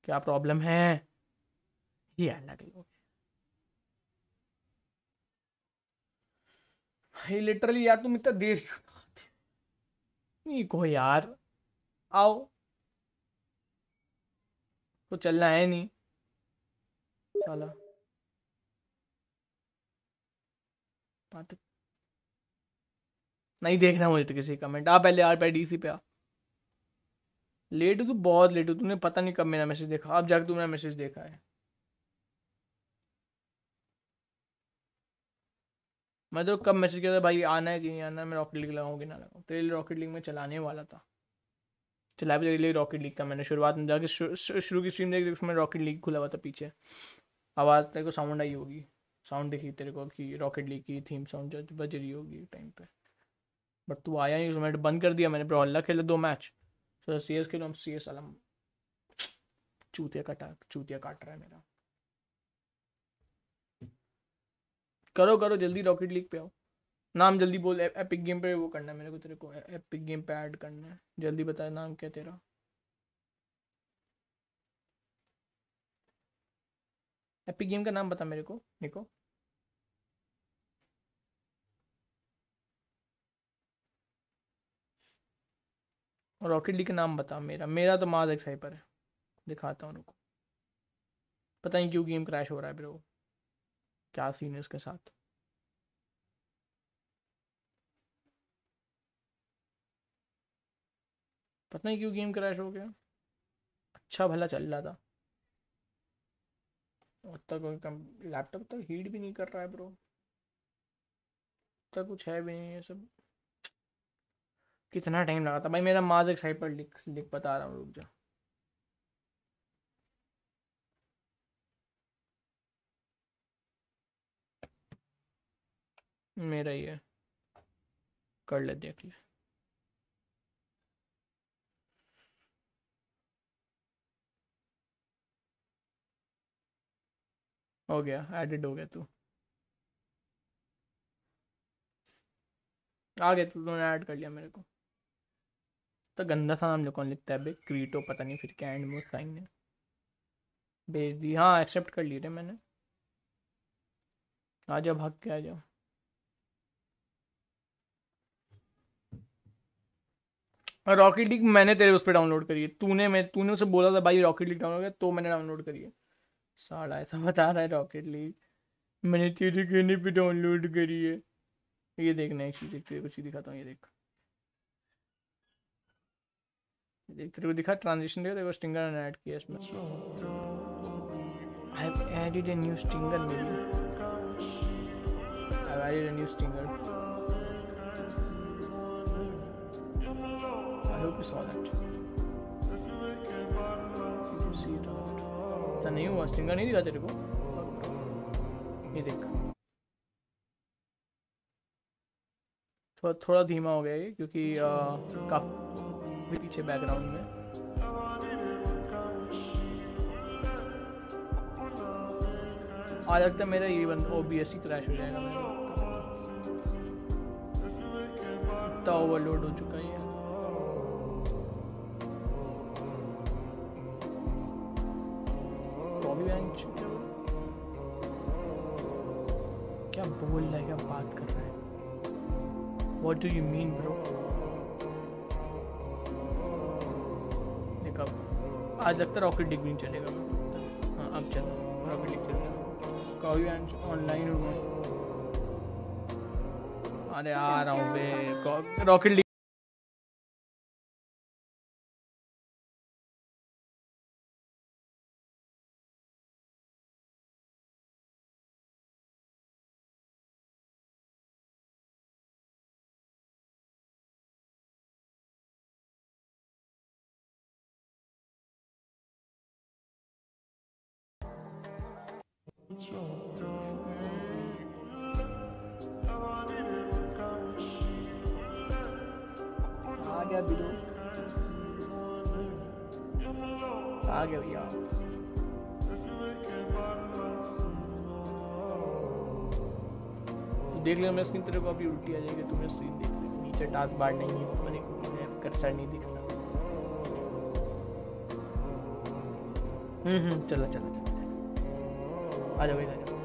क्या प्रॉब्लम है? ये भाई लिटरली यार तुम इतना देर नहीं को यार, आओ तो चलना है नहीं साला। बात नहीं देखना मुझे तो किसी कमेंट। आप पहले यार पे डीसी पे आ। लेट हो तू, बहुत लेट हो। तूने पता नहीं कब मेरा मैसेज देखा, अब जाकर तुमने मैसेज देखा है। मैं तो कब मैसेज किया था भाई, आना है कि नहीं आना है, मैं रॉकेट लीग लगाऊँ कि ना लगाऊँ। तेरे लिए रॉकेट लीग में चलाने वाला था, चला भी तेरे लिए रॉकेट लीग था। मैंने शुरुआत में जाके शुरू की स्ट्रीम देखी, उसमें रॉकेट लीग खुला हुआ था पीछे। आवाज़ तेरे को साउंड आई होगी, साउंड देखी तेरे को कि रॉकेट लीग की थीम साउंड बज रही होगी टाइम पर, बट तू आया नहीं। उसमें बंद कर दिया मैंने। ब्रॉल खेला 2 मैच CS के लिए। हम CS आलम चूतिया काट रहा है मेरा। करो जल्दी रॉकेट लीग पे आओ। नाम जल्दी बोल। एपिक गेम पे वो करना है मेरे को, तेरे को एपिक गेम पे ऐड करना है। जल्दी बता नाम क्या तेरा? एपिक गेम का नाम बता मेरे को, निको। रॉकेट लीग का नाम बता। मेरा तो माज एक साइपर है। दिखाता हूँ उनको, पता नहीं क्यों गेम क्रैश हो रहा है ब्रो। क्या सीन है इसके साथ? पता नहीं क्यों गेम क्रैश हो गया। अच्छा भला चल रहा था, अब तक लैपटॉप तक हीट भी नहीं कर रहा है ब्रो। तक कुछ है भी नहीं ये सब। कितना टाइम लगा था भाई मेरा? माज एक साइपर लिख बता रहा हूँ, रुक जा। मेरा ये कर ले, देख ले। हो गया, एडिट हो गया। तू आ गया, तूने ऐड कर लिया मेरे को। तो गंदा सा नाम जो कौन लिखता है बे, क्रीटो पता नहीं फिर क्या एंड मोस्ट साइन ने भेज दी। हाँ एक्सेप्ट कर ली रे मैंने। आ जाओ भाग के आ जाओ। रॉकेट लीग मैंने तेरे उस पर डाउनलोड करी है, तूने उसे बोला था भाई रॉकेट लीग डाउनलोड कर, तो मैंने डाउनलोड करी है। साला ऐसा बता रहा है रॉकेट लीग मैंने तेरे कहने पे डाउनलोड करी है। ये देखना एक चीज, तेरे को चीज दिखाता हूँ। ये देख तेरे को दिखा ट्रांजिशन देखा, तेरे को स्टिंगर ने ऐड किया इसमें। I have added a new stinger maybe. I have added a new stinger. I hope you saw that. You see it or not? अच्छा नहीं हुआ, स्टिंगर नहीं दिखा तेरे को। ये देख थोड़ा धीमा हो गया ये क्योंकि काफी पीछे बैकग्राउंड में। आ लगता है मेरा ये बंद ओबीएस ही क्रैश हो जाएगा मेरा, इतना ओवरलोड हो चुका है। क्या बोल रहा है, क्या बात कर रहा है, what do you mean bro. आज लगता है रॉकेट लीग नहीं चलेगा। हाँ अब चल रॉकेट लीग चल रहा। कॉवी ऑनलाइन हो। अरे आ रहा हूँ बे रॉकेट लीग। आ गया भैया। देख लिया मैं स्क्रीन, तेरे को अभी उल्टी आ जाएगी। तुम्हें स्क्रीन देख लेना, नीचे टास्क बार नहीं है, मैंने कर्सर नहीं दिख रहा। चला चला चला चला आ जाओ भाई आ जाओ।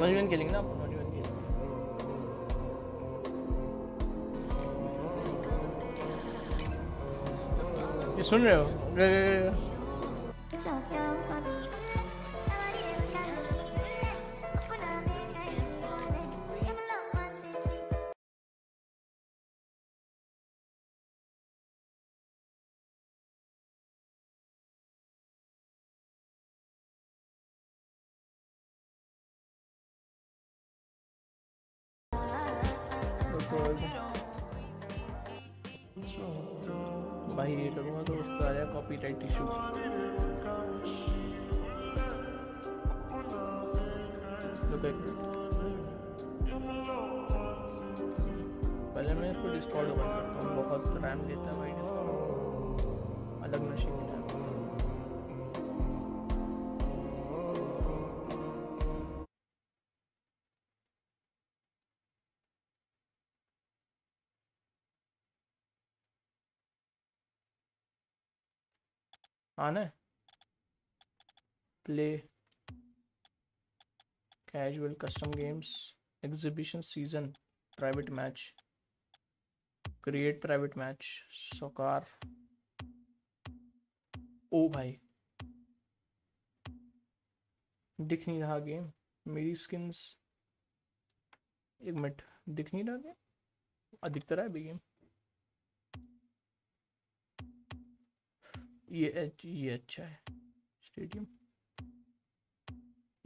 मजबून खेलेंगे ना आप, मजबून खेलेंगे। ये सुन रहे हो? भाई ये करूँगा तो उसको आ जाए कॉपीराइट इशू। पहले मैं इसको डिस्कॉर्ड ओपन करता हूँ, बहुत रैम लेता है भाई डिस्कॉर्ड, अलग नशे की रैम। आना play casual custom games exhibition season private match create private match soccar. ओ भाई दिख नहीं रहा गेम, मेरी स्किन्स एक मिनट, दिख नहीं रहा गेम, दिखता रहा है भी गेम। ये अच्छा है स्टेडियम,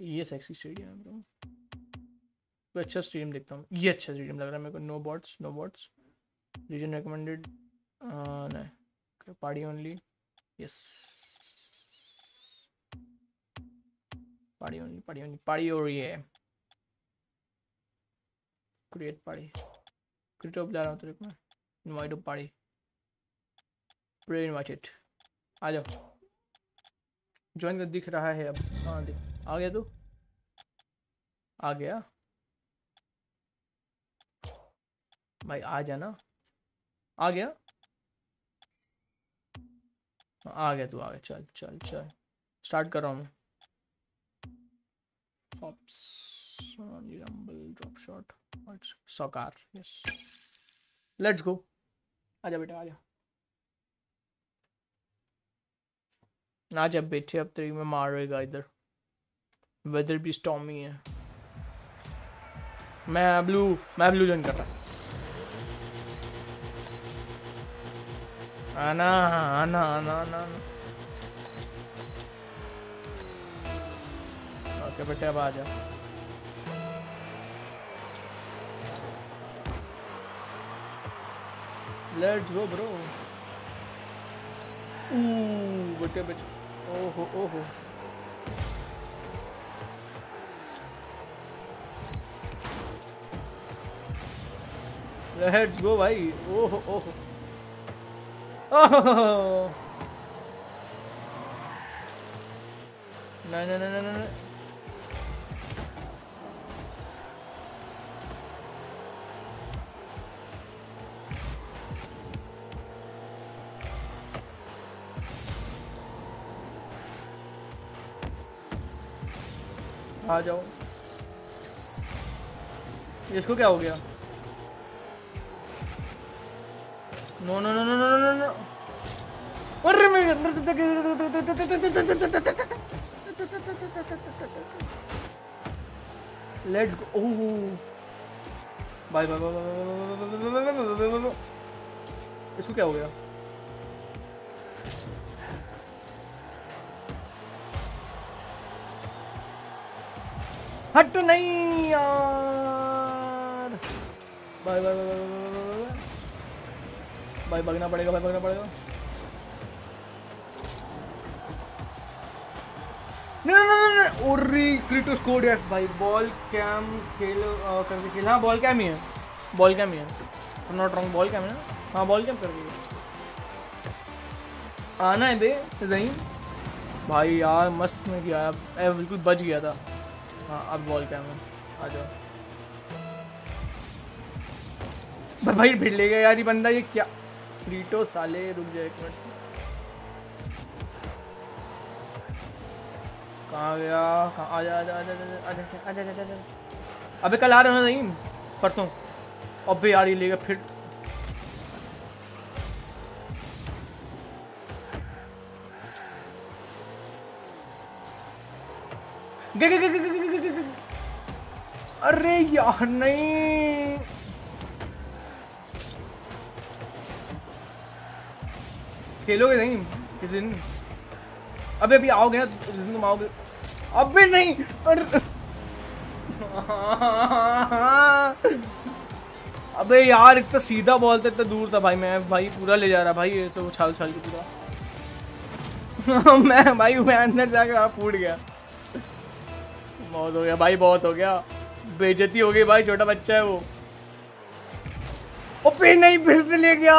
ये सेक्सी स्टेडियम है। तो अच्छा स्टेडियम देखता हूँ, ये अच्छा स्टेडियम लग रहा है मेरे को। No bots no bots, region recommended नहीं, party only, yes party only party only party. और ये क्रिएट पार्टी, क्रिएट ऑफ ला रहा हूँ तेरे को, invite off party, pray invited. आ जाओ ज्वाइन कर, दिख रहा है अब। हाँ देख आ गया, तो आ गया भाई, आ जाना। आ गया आ गया तू, आ गया, चल चल चल स्टार्ट कर रहा हूँ लेट्स गो। आजा बेटा आजा, ना जब बेटे अब तेरी में मारेगा इधर, वेदर भी स्टॉर्मी है। मैं ब्लू जॉइन कर रहा। आना आना आना आना ओके बेटे अब आ जा। Let's go bro. बेटे बेटे ओहो ओहो लेट्स गो भाई, ओहो ओहो नहीं। आ जाओ, इसको क्या हो गया? नो। अरे मैं let's go. Bye bye bye. इसको क्या हो गया? हट नहीं यार। बाय बाय भाई, भागना पड़ेगा भाई, भागना पड़ेगा। नहीं। ओरी क्रिटोस कोड है भाई। बॉल कैम खेलो करके खेल। हाँ बॉल कैम ही है, बॉल कैम ही है, नॉट रॉन्ग। बॉल कैम है ना, हाँ बॉल कैम करके आना है बे जही भाई। यार मस्त में किया, बिल्कुल बच गया था। हाँ अब बॉल कैम है, आ जाओ भाई। भिड़ ले गया यार ये बंदा, ये क्या क्रीटो साले। रुक जाए एक मिनट, कहाँ गया? आजा। अबे कल आ रहे हो ना नहीं परसों? अबे यार ये ले गया फिर। अरे यार नहीं, खेलोगे नहीं किस दिन? अबे अभी आओगे ना जिस दिन तुम आओगे। अबे नहीं अबे यार इतना सीधा बॉल था, इतना दूर था भाई। मैं भाई पूरा ले जा रहा भाई, ये तो उछाल उछाल के पूरा मैं अंदर जाकर फूट गया। बहुत हो गया भाई, बहुत हो गया, बेइज्जती हो गई भाई। छोटा बच्चा है वो। अबे नहीं फिर से ले गया।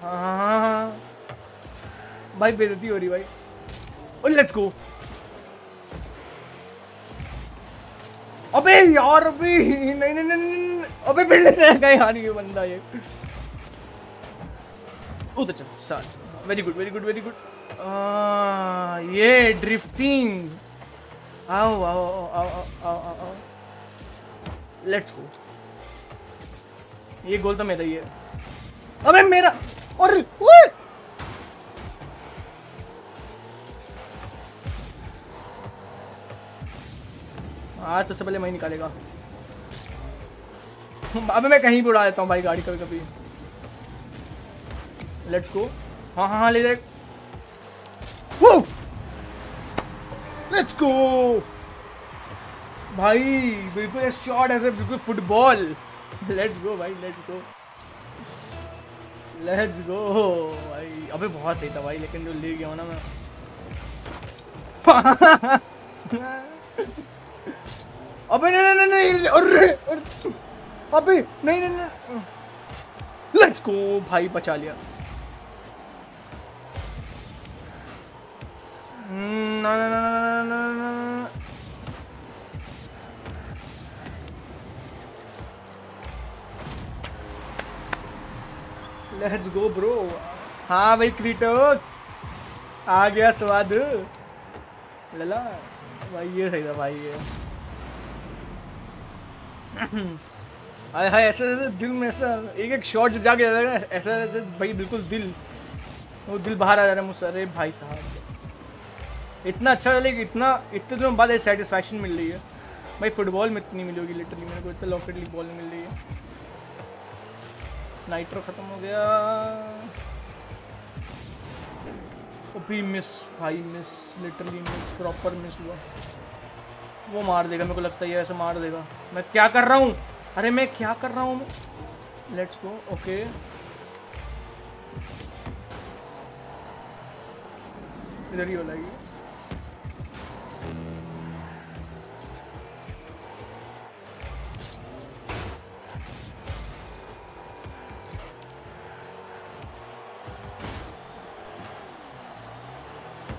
हाँ। भाई बेइज्जती हो रही भाई। और लेट्स गो। अबे यार अबे नहीं। अबे भिड़ लेगा यार ये बंदा, ये बहुत अच्छा साथ। Very good. ये ड्रिफ्टिंग। आओ। Let's go. ये गोल तो मेरा ही है। अबे मेरा। और आज तो सबसे पहले मैं ही निकालेगा। अबे मैं कहीं भी उड़ा देता हूँ भाई गाड़ी कभी कभी। Let's go. हाँ ले जाए। लेट्स गो भाई, बिल्कुल शॉट ऐसे, बिल्कुल फुटबॉल। लेट्स गो भाई, लेट्स गो, लेट्स गो भाई। अबे बहुत सही था भाई, लेकिन जो ले गया हूँ ना मैं। अबे नहीं। अरे अबे नहीं। लेट्स गो भाई, बचा लिया। ना लेट्स गो ब्रो। हाँ भाई क्रीटो आ गया स्वाद लला भाई, ये सही था भाई ये। अरे हाय ऐसे ऐसे दिल में ऐसा एक एक शॉट जब जाके ऐसा ऐसे भाई बिल्कुल दिल वो दिल बाहर आ जा रहा है मुझसे। अरे भाई साहब इतना अच्छा लगे, इतना इतने दिनों बाद सेटिस्फैक्शन मिल रही है भाई। फुटबॉल में इतनी मिली होगी लिटरली मेरे को, इतना रॉकेट लीग बॉल मिल रही है। नाइट्रो खत्म हो गया। ओपी मिस भाई, miss literally miss, proper miss हुआ। वो मार देगा मेरे को लगता है, ऐसे मार देगा। मैं क्या कर रहा हूँ, अरे मैं क्या कर रहा हूँ। लेट्स गो ओके इधर ही हो लगी।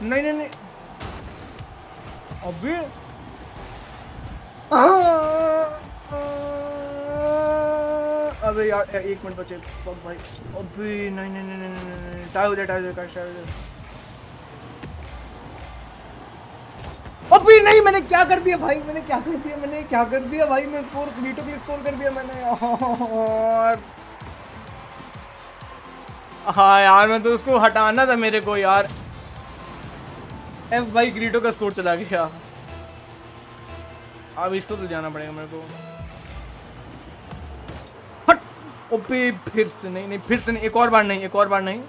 नहीं नहीं नहीं अभी अबे यार एक मिनट बचे भाई। अभी नहीं नहीं नहीं नहीं टाइम अभी नहीं। मैंने क्या कर दिया भाई, मैंने क्या कर दिया, मैंने क्या कर दिया भाई। मैं स्कोर क्रीटो के स्कोर कर दिया मैंने। और हाँ यार मैं तो उसको हटाना था मेरे को यार। एफ भाई ग्रीटो का स्कोर चला गया। अब इसको तो जाना पड़ेगा मेरे को। हट ओपे फिर से नहीं, नहीं फिर से नहीं, एक और बार नहीं, एक और बार नहीं।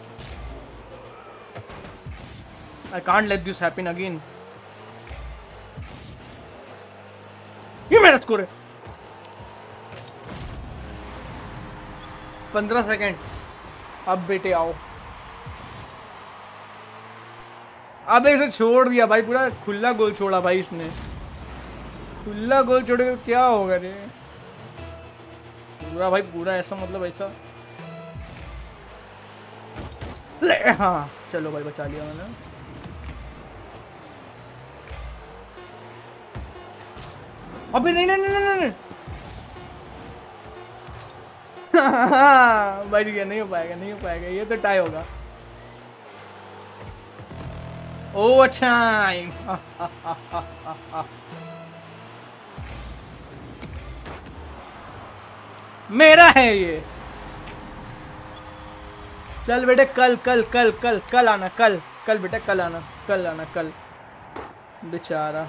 I can't let this happen again. ये मेरा स्कोर है 15 सेकेंड। अब बेटे आओ। अबे इसे छोड़ दिया भाई, पूरा खुला गोल छोड़ा भाई इसने। खुला गोल छोड़ के क्या होगा रे पूरा भाई पूरा ऐसा मतलब ऐसा ले। हाँ चलो भाई बचा लिया मैंने। अबे नहीं नहीं नहीं नहीं, नहीं। बच गया, नहीं हो पाएगा, नहीं हो पाएगा। ये तो टाई होगा। Overtime. मेरा है ये। चल बेटे कल कल कल कल कल आना, कल कल बेटा कल आना, कल आना कल। बेचारा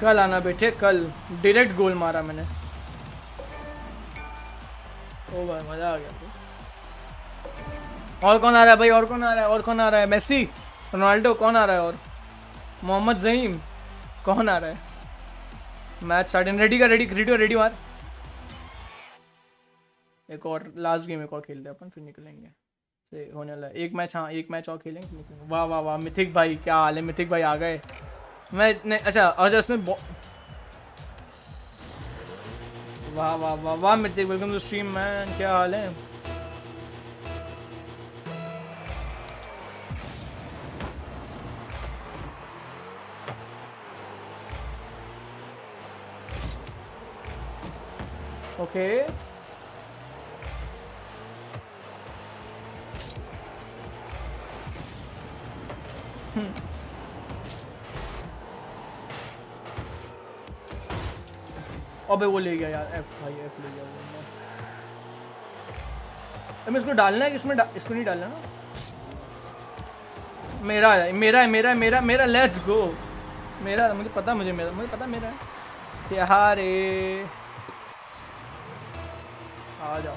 कल आना बेटे कल। डायरेक्ट गोल मारा मैंने। ओ भाई मजा आ गया। और कौन आ रहा है भाई, और कौन आ रहा है, और कौन आ रहा है। मेसी, रोनाल्डो, कौन आ रहा है, और मोहम्मद ज़हीम, कौन आ रहा है। मैच स्टार्ट एंड रेडी का रेडी क्रीटो रेडी मार। एक और लास्ट गेम एक और खेलते हैं अपन फिर निकलेंगे। से होने वाला है एक मैच। हाँ एक मैच और खेलेंगे फिर निकलेंगे। वाह वाह वाह मिथिक भाई क्या हाल है। मिथिक भाई आ गए। मैं नहीं अच्छा अच्छा उसने वाह वाह वाह वाह mythic welcome to stream man, क्या हाल है। ओके अबे वो ले गया यार। एफ भाई एफ ले गया वो। अब इसको डालना है कि इसमें इसको नहीं डालना ना। मेरा है मेरा है मेरा है मेरा मेरा। लेट्स गो मेरा। मुझे पता मुझे पता मेरा है। क्या रे आ जाओ।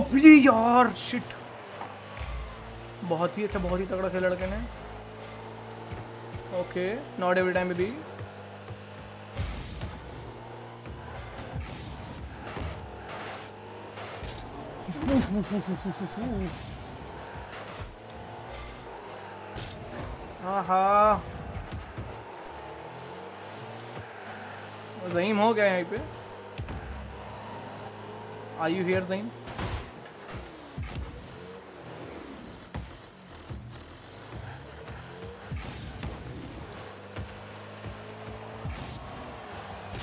अबे यार शिट। बहुत ही अच्छा, बहुत ही तगड़ा खेला लड़के ने। Okay not every time baby. हाँ हाँ ज़हीम हो गया यहाँ पे। Are you here Zaheem.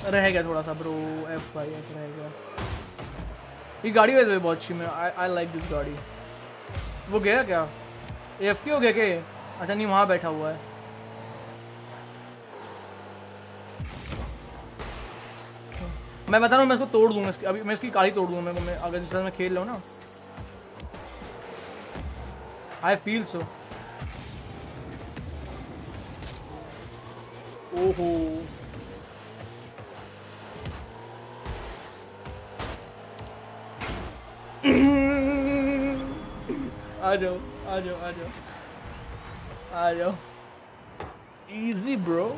रहेगा थोड़ा सा ब्रो, एफ भाई एफ रहेगा। ये गाड़ी वैसे बहुत अच्छी में, आई लाइक दिस गाड़ी। वो गया क्या एफ के हो गया के? अच्छा नहीं वहाँ बैठा हुआ है। मैं बता रहा हूँ मैं इसको तोड़ दूंगा, इसकी अभी मैं इसकी गाड़ी तोड़ दूंगा। मैं अगर जिस तरह मैं खेल रहा हूँ ना, आई फील सो। ओहो आ जाओ आ जाओ आ जाओ आ जाओ, इजी ब्रो।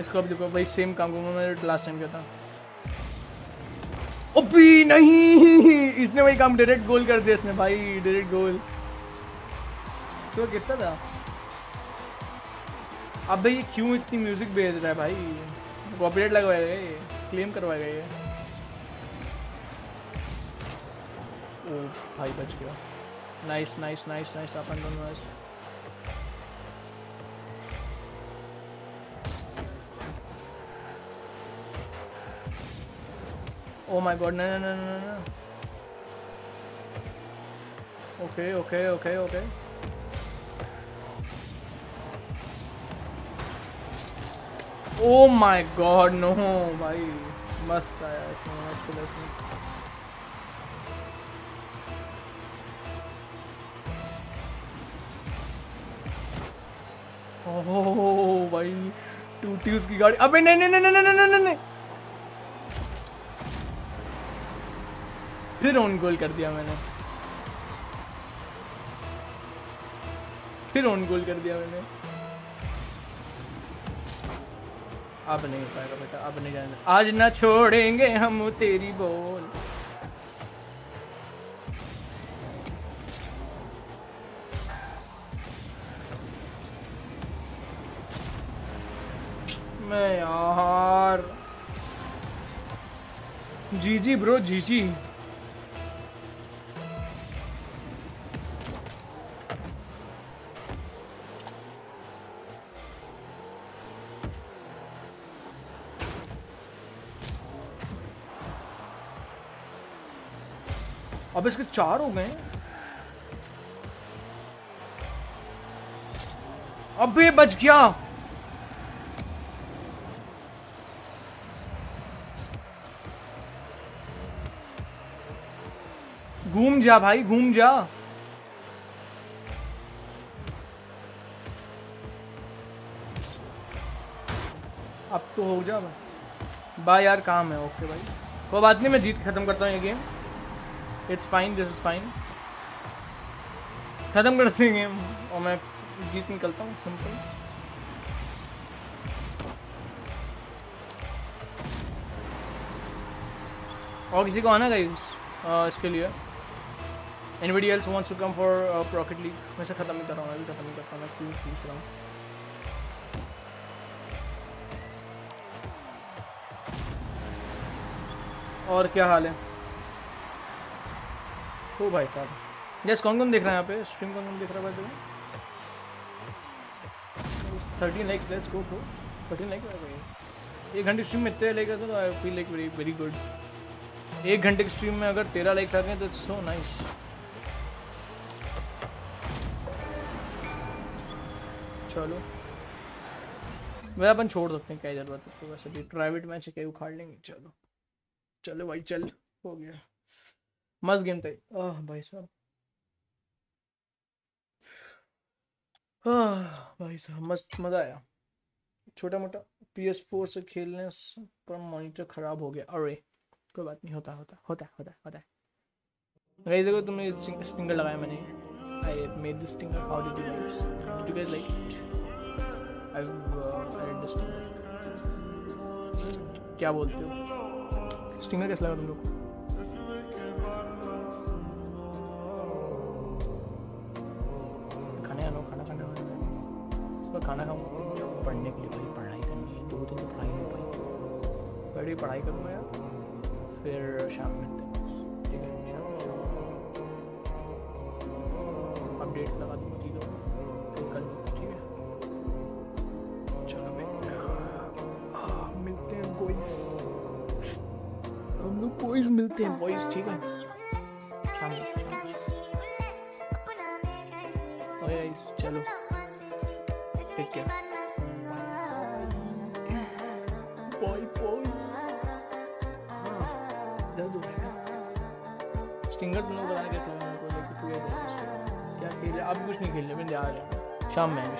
इसको अब देखो भाई, सेम काम को मैं लास्ट टाइम किया था। ओपी नहीं, इसने वही काम डायरेक्ट गोल कर दिया इसने भाई, डायरेक्ट गोल। सो कितना था अब भाई? ये क्यों इतनी म्यूजिक भेज रहा है भाई? कॉपीराइट लगवाएगा ये, क्लेम करवाएगा ये। ओ भाई बच गया, नाइस नाइस नाइस नाइस। अपन दोनों Oh my god, no no no no no. Okay okay okay okay. Oh my god no भाई, मस्त आया इसने, मस्त किया इसने। Oh भाई टूटी उसकी गाड़ी। अबे नहीं नहीं नहीं नहीं नहीं नहीं, फिर ऑन गोल कर दिया मैंने, फिर ऑन गोल कर दिया मैंने। अब नहीं पाएगा बेटा, अब नहीं जाने, आज ना छोड़ेंगे हम तेरी बोल। मैं यार जीजी ब्रो जीजी। अब इसके चार हो गए। अबे बच गया। घूम जा भाई घूम जा। अब तो हो जा भाई, बाय यार काम है। ओके भाई कोई बात नहीं, मैं जीत खत्म करता हूँ ये game. It's fine, this is fine. खत्म कर देंगे गेम और मैं जीत निकलता हूँ सिंपल। और किसी को आना गाइस इसके लिए? Anybody else wants to come for rocket league? मैं से खत्म ही कर रहा हूँ, मैं भी खत्म ही करता हूँ, मैं क्यों पूछ रहा हूँ। और क्या हाल है? ओ भाई साहब यस, कौन कौन देख रहा है यहाँ पे स्ट्रीम? कौन कौन देख रहा है भाई? 13 likes, let's go bro. 13 like भाई, 1 घंटे स्ट्रीम में 13 लाइक आता तो I feel like very very good. 1 घंटे की स्ट्रीम में अगर 13 लाइक्स आ गए तो इट्स सो नाइस। चलो वह अपन छोड़ सकते हैं, क्या जरूरत है? तो वैसे भी प्राइवेट मैच है, क्या उखाड़ लेंगे। चलो चलो भाई चल, हो गया मस्त गेम था। आह भाई साहब, आह भाई साहब मस्त मजा आया। छोटा मोटा PS4 से खेलने पर मॉनिटर खराब हो गया। अरे कोई बात नहीं, होता होता होता होता होता है। गाइस देखो तुमने स्टिंगर लगाया मैंने। I made this stinger, how did you guys, did you guys like it? I edited this stinger. क्या बोलते हो, स्टिंगर कैसा लगा तुम लोग को? खाना खाऊंगा, पढ़ने के लिए भाई पढ़ाई करनी है, 2 दिन पढ़ाई हो भाई, बड़ी पढ़ाई करूँगा यार। फिर शाम में ठीक है, शाम अपडेट लगा दूँगा चीज़ों को, फिर कल ठीक है। फिर मिलते हैं बॉयज, ठीक है? चलो ठीक है, बॉय बॉय दर्द है। स्टिंगर तुम लोग बनाने के समय को क्या खेल, आप कुछ नहीं खेल रहे, आ रहे शाम में,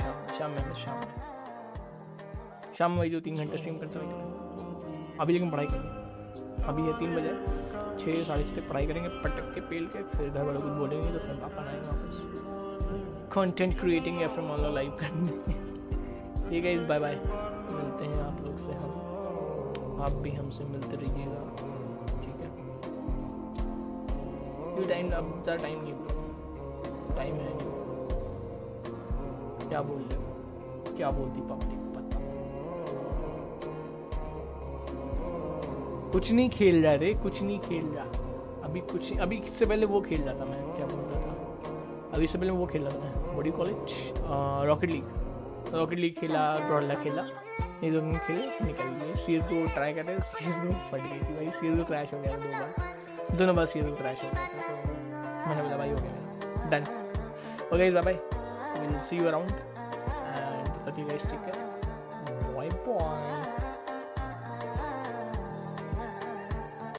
शाम में वही 2-3 घंटे स्ट्रीम करते हैं अभी, लेकिन पढ़ाई करेंगे अभी ये 3 बजे 6-6:30 तक पढ़ाई करेंगे, पटक के पेल के फिर घर वालों को बोलेंगे तो फिर पापा आएंगे वापस कंटेंट क्रिएटिंग या फिर मान लो लाइव करने। ठीक है इस, बाय बाय, मिलते हैं आप लोग से हम, आप भी हमसे मिलते रहिएगा, ठीक है? ये टाइम अब ज़्यादा टाइम नहीं, टाइम है क्या बोल रहे, क्या बोलती पब्लिक, कुछ नहीं खेल रहा रे, कुछ नहीं खेल रहा अभी, कुछ अभी इससे पहले वो खेल रहा था मैं, क्या बोल रहा था, अभी इससे पहले वो खेल रहा था, बॉडी कॉलेज रॉकेट लीग खेला, ब्रॉडला खेला, ये 2 दिन खेले निकल गए। CS:GO ट्राई कर रहे, CS:GO फट गई थी भाई, CS:GO क्रैश हो गया 2 बार, दोनों बार CS:GO क्रैश हो गया था, तो मैंने बोला भाई हो गया done. Okay guys bye bye, we will see you around and okay guys, ठीक है, बाय बाय।